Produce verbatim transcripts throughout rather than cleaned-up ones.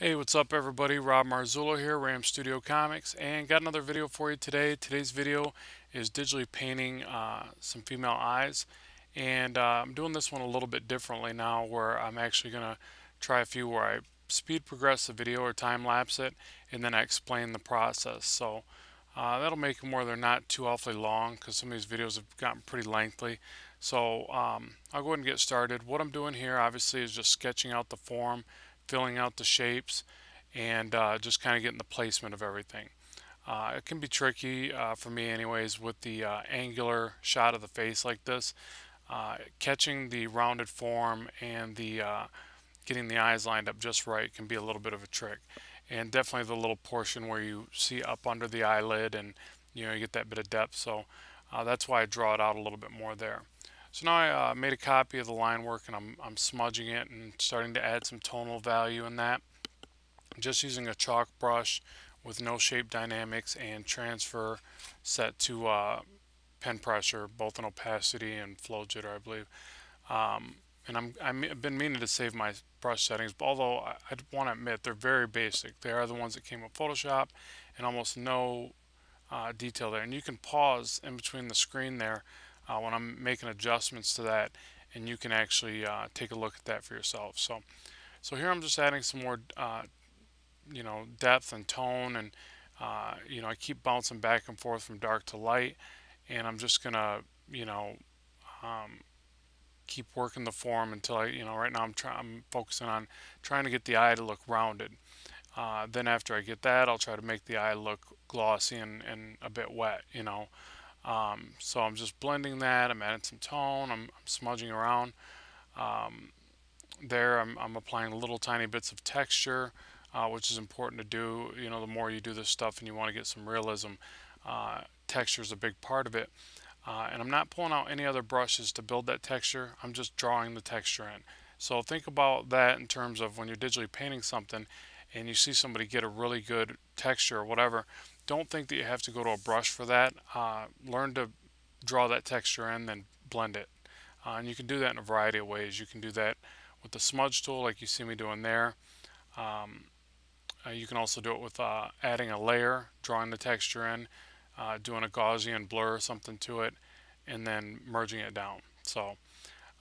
Hey, what's up everybody? Rob Marzullo here, Ram Studio Comics, and got another video for you today. Today's video is digitally painting uh, some female eyes, and uh, I'm doing this one a little bit differently now, where I'm actually going to try a few where I speed progress the video or time lapse it, and then I explain the process. So uh, that'll make them where they're not too awfully long, because some of these videos have gotten pretty lengthy. So um, I'll go ahead and get started. What I'm doing here obviously is just sketching out the form, filling out the shapes, and uh, just kind of getting the placement of everything. Uh, it can be tricky uh, for me anyways with the uh, angular shot of the face like this. Uh, catching the rounded form and the uh, getting the eyes lined up just right can be a little bit of a trick. And definitely the little portion where you see up under the eyelid and you know you get that bit of depth. So uh, that's why I draw it out a little bit more there. So now I uh, made a copy of the line work, and I'm, I'm smudging it and starting to add some tonal value in that. I'm just using a chalk brush with no shape dynamics and transfer set to uh, pen pressure, both in opacity and flow jitter, I believe. Um, and I'm, I'm, I've been meaning to save my brush settings, but although I, I want to admit they're very basic. They are the ones that came with Photoshop, and almost no uh, detail there. And you can pause in between the screen there Uh, when I'm making adjustments to that, and you can actually uh, take a look at that for yourself. So, so here I'm just adding some more, uh, you know, depth and tone, and uh, you know, I keep bouncing back and forth from dark to light, and I'm just gonna, you know, um, keep working the form until I, you know, right now I'm trying, I'm focusing on trying to get the eye to look rounded. Uh, then after I get that, I'll try to make the eye look glossy and, and a bit wet, you know. Um, so I'm just blending that, I'm adding some tone, I'm, I'm smudging around. Um, there I'm, I'm applying little tiny bits of texture, uh, which is important to do. You know, the more you do this stuff and you want to get some realism, uh, texture is a big part of it. Uh, and I'm not pulling out any other brushes to build that texture, I'm just drawing the texture in. So think about that in terms of when you're digitally painting something and you see somebody get a really good texture or whatever, don't think that you have to go to a brush for that. Uh, learn to draw that texture in, then blend it. Uh, and you can do that in a variety of ways. You can do that with the smudge tool like you see me doing there. Um, uh, you can also do it with uh, adding a layer, drawing the texture in, uh, doing a Gaussian blur or something to it, and then merging it down. So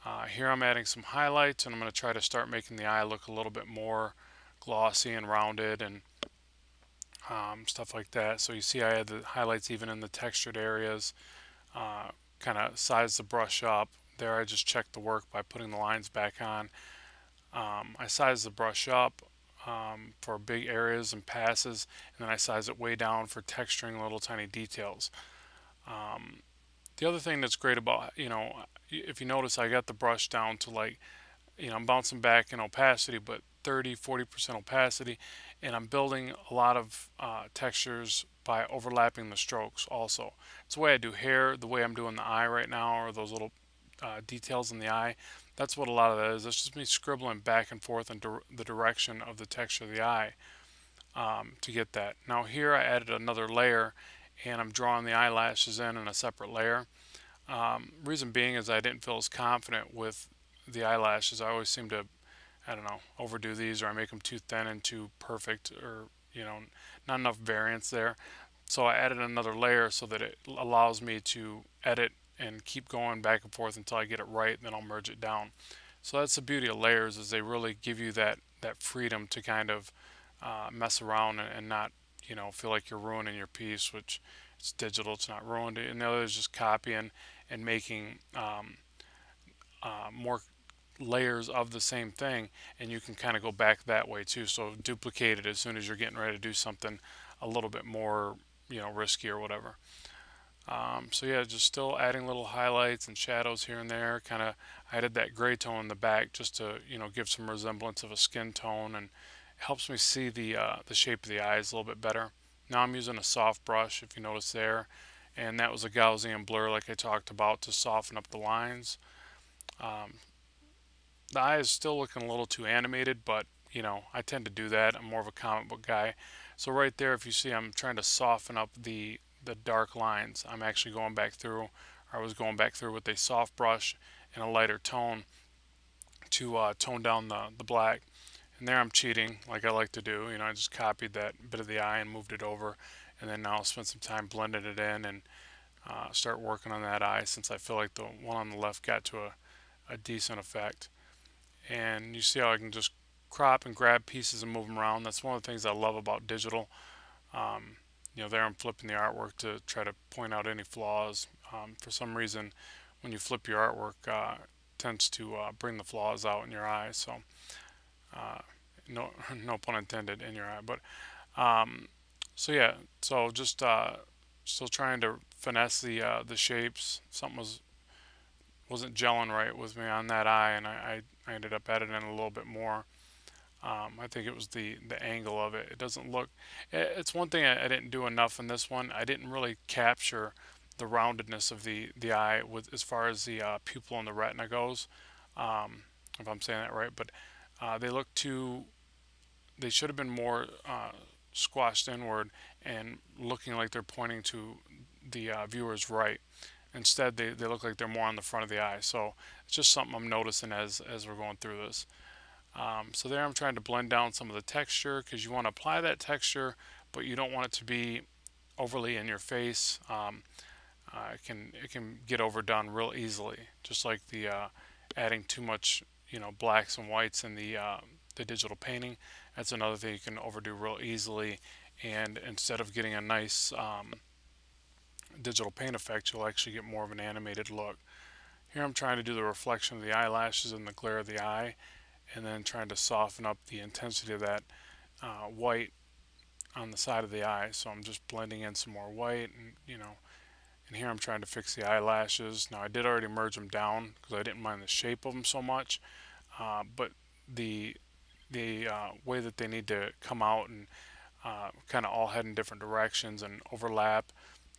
uh, here I'm adding some highlights, and I'm going to try to start making the eye look a little bit more glossy and rounded and Um, stuff like that. So you see I had the highlights even in the textured areas, uh, kind of sized the brush up. There I just checked the work by putting the lines back on. Um, I sized the brush up um, for big areas and passes, and then I sized it way down for texturing little tiny details. Um, the other thing that's great about, you know, if you notice I got the brush down to like, you know, I'm bouncing back in opacity, but thirty, forty percent opacity, and I'm building a lot of uh, textures by overlapping the strokes also. It's the way I do hair, the way I'm doing the eye right now, or those little uh, details in the eye. That's what a lot of that is. It's just me scribbling back and forth in dir the direction of the texture of the eye um, to get that. Now here I added another layer, and I'm drawing the eyelashes in in a separate layer. Um, reason being is I didn't feel as confident with the eyelashes. I always seem to, I don't know, overdo these, or I make them too thin and too perfect, or, you know, not enough variance there. So I added another layer so that it allows me to edit and keep going back and forth until I get it right, and then I'll merge it down. So that's the beauty of layers, is they really give you that, that freedom to kind of uh, mess around and, and not, you know, feel like you're ruining your piece, which it's digital, it's not ruined. And the other is just copying and making um, uh, more layers of the same thing, and you can kind of go back that way too. So duplicate it as soon as you're getting ready to do something a little bit more, you know, risky or whatever. Um, so yeah, just still adding little highlights and shadows here and there. Kind of added that gray tone in the back just to, you know, give some resemblance of a skin tone, and helps me see the uh, the shape of the eyes a little bit better. Now I'm using a soft brush, if you notice there, and that was a Gaussian blur like I talked about to soften up the lines. Um, The eye is still looking a little too animated, but, you know, I tend to do that. I'm more of a comic book guy. So right there, if you see, I'm trying to soften up the, the dark lines. I'm actually going back through, I was going back through with a soft brush and a lighter tone to uh, tone down the, the black. And there I'm cheating like I like to do. You know, I just copied that bit of the eye and moved it over, and then now I'll spend some time blending it in and uh, start working on that eye, since I feel like the one on the left got to a, a decent effect. And you see how I can just crop and grab pieces and move them around. That's one of the things I love about digital. Um, you know, there I'm flipping the artwork to try to point out any flaws. Um, for some reason, when you flip your artwork, uh, it tends to uh, bring the flaws out in your eye. So, uh, no, no pun intended, in your eye. But um, so yeah, so just uh, still trying to finesse the uh, the shapes. Something was wasn't gelling right with me on that eye, and I, I ended up editing a little bit more. Um, I think it was the the angle of it. It doesn't look. It, it's one thing I, I didn't do enough in this one. I didn't really capture the roundedness of the the eye with as far as the uh, pupil and the retina goes. Um, if I'm saying that right, but uh, they look too. They should have been more uh, squashed inward and looking like they're pointing to the uh, viewer's right. Instead, they they look like they're more on the front of the eye. So it's just something I'm noticing as as we're going through this. Um, so there I'm trying to blend down some of the texture, because you want to apply that texture, but you don't want it to be overly in your face. Um, uh, it can it can get overdone real easily, just like the uh, adding too much, you know, blacks and whites in the uh, the digital painting. That's another thing you can overdo real easily, and instead of getting a nice um, digital paint effect, you'll actually get more of an animated look. Here I'm trying to do the reflection of the eyelashes and the glare of the eye, and then trying to soften up the intensity of that uh, white on the side of the eye. So I'm just blending in some more white, and you know, and here I'm trying to fix the eyelashes. Now I did already merge them down because I didn't mind the shape of them so much, uh, but the the uh, way that they need to come out and uh, kind of all head in different directions and overlap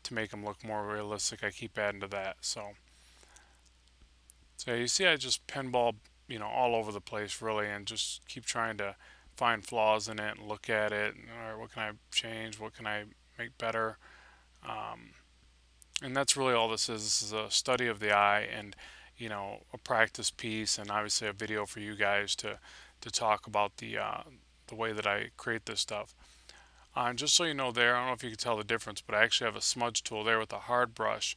to make them look more realistic, I keep adding to that. So, so you see I just pinball, you know, all over the place really, and just keep trying to find flaws in it and look at it. And, all right, what can I change? What can I make better? Um, and that's really all this is. This is a study of the eye, and you know, a practice piece, and obviously a video for you guys to to talk about the uh, the way that I create this stuff. Uh, and just so you know, there, I don't know if you can tell the difference, but I actually have a smudge tool there with a hard brush,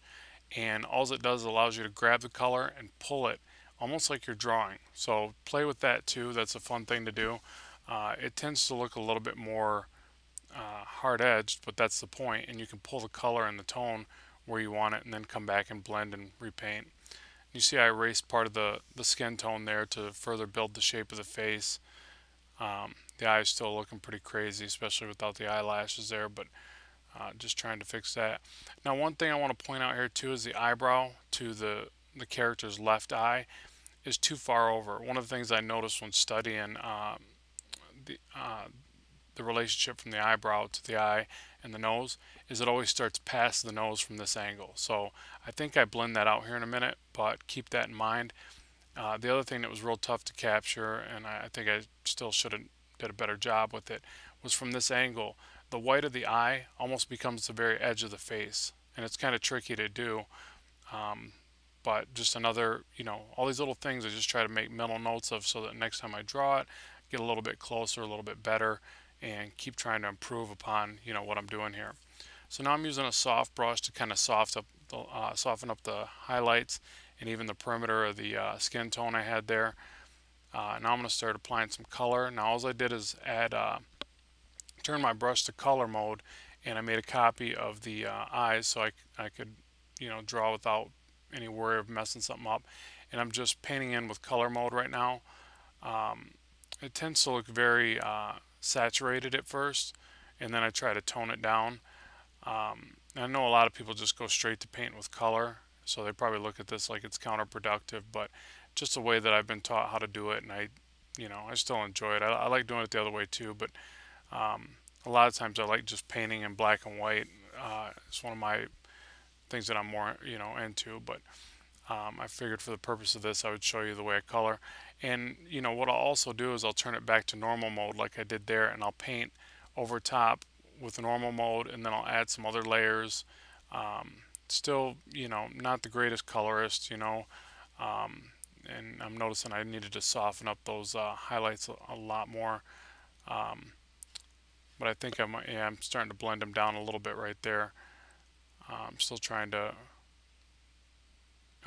and all it does is allows you to grab the color and pull it, almost like you're drawing. So play with that too. That's a fun thing to do. Uh, it tends to look a little bit more uh, hard-edged, but that's the point. And you can pull the color and the tone where you want it, and then come back and blend and repaint. You see I erased part of the, the skin tone there to further build the shape of the face. Um, the eye is still looking pretty crazy, especially without the eyelashes there, but uh, just trying to fix that. Now one thing I want to point out here too is the eyebrow to the, the character's left eye is too far over. One of the things I noticed when studying um, the, uh, the relationship from the eyebrow to the eye and the nose is it always starts past the nose from this angle. So I think I blend that out here in a minute, but keep that in mind. Uh, the other thing that was real tough to capture, and I, I think I still should have did a better job with it, was from this angle. The white of the eye almost becomes the very edge of the face, and it's kind of tricky to do. Um, But just another, you know, all these little things I just try to make mental notes of so that next time I draw it, get a little bit closer, a little bit better, and keep trying to improve upon, you know, what I'm doing here. So now I'm using a soft brush to kind of soft up the, uh, soften up the highlights and even the perimeter of the uh, skin tone I had there. Uh, now I'm going to start applying some color. Now all I did is add, uh, turn my brush to color mode, and I made a copy of the uh, eyes so I, I could, you know, draw without any worry of messing something up. And I'm just painting in with color mode right now. Um, it tends to look very uh, saturated at first, and then I try to tone it down. Um, I know a lot of people just go straight to paint with color, so they probably look at this like it's counterproductive, but just the way that I've been taught how to do it, and I, you know, I still enjoy it. I, I like doing it the other way too, but um, a lot of times I like just painting in black and white. Uh, it's one of my things that I'm more, you know, into, but um, I figured for the purpose of this I would show you the way I color. And you know what I'll also do is I'll turn it back to normal mode like I did there, and I'll paint over top with normal mode, and then I'll add some other layers. Um, still, you know, not the greatest colorist, you know, um, and I'm noticing I needed to soften up those uh, highlights a, a lot more. Um, but I think I'm, yeah, I'm starting to blend them down a little bit right there. Uh, I'm still trying to,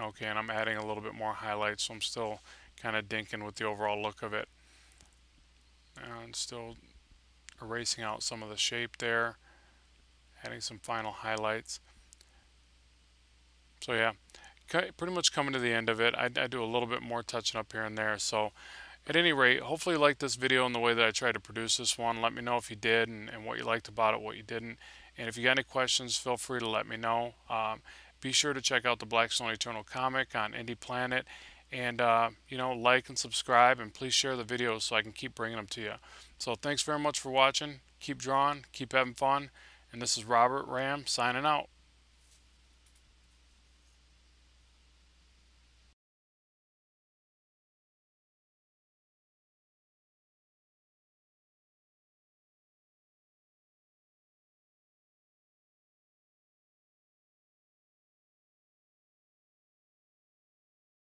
okay, and I'm adding a little bit more highlights, so I'm still kind of dinking with the overall look of it. And still erasing out some of the shape there, adding some final highlights. So yeah, pretty much coming to the end of it. I, I do a little bit more touching up here and there. So at any rate, hopefully you liked this video and the way that I tried to produce this one. Let me know if you did and, and what you liked about it, what you didn't. And if you got any questions, feel free to let me know. Um, be sure to check out the Blackstone Eternal comic on Indie Planet. And, uh, you know, like and subscribe, and please share the videos so I can keep bringing them to you. So thanks very much for watching. Keep drawing, keep having fun. And this is Robert Ram signing out.